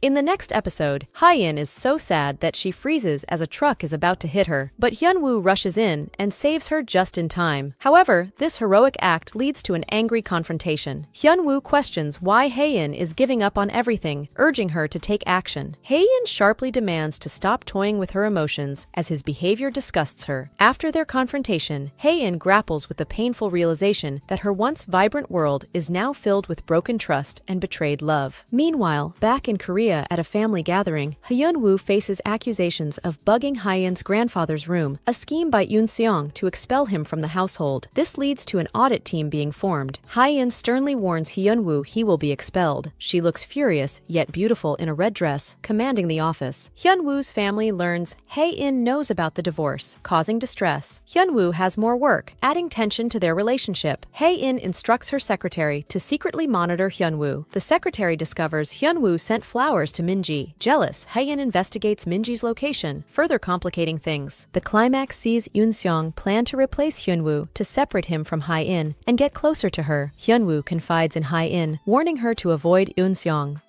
In the next episode, Hae In is so sad that she freezes as a truck is about to hit her, but Hyun Woo rushes in and saves her just in time. However, this heroic act leads to an angry confrontation. Hyun Woo questions why Hae In is giving up on everything, urging her to take action. Hae In sharply demands to stop toying with her emotions as his behavior disgusts her. After their confrontation, Hae In grapples with the painful realization that her once vibrant world is now filled with broken trust and betrayed love. Meanwhile, back in Korea, at a family gathering, Hyun Woo faces accusations of bugging Hae In's grandfather's room, a scheme by Yoon Seong to expel him from the household. This leads to an audit team being formed. Hae In sternly warns Hyun Woo he will be expelled. She looks furious, yet beautiful in a red dress, commanding the office. Hyun Woo's family learns Hae In knows about the divorce, causing distress. Hyun Woo has more work, adding tension to their relationship. Hae In instructs her secretary to secretly monitor Hyun Woo. The secretary discovers Hyun Woo sent flowers to Minji. Jealous, Hae In investigates Minji's location, further complicating things. The climax sees Yoon Seong plan to replace Hyun Woo to separate him from Hae In and get closer to her. Hyun Woo confides in Hae In, warning her to avoid Yoon Seong.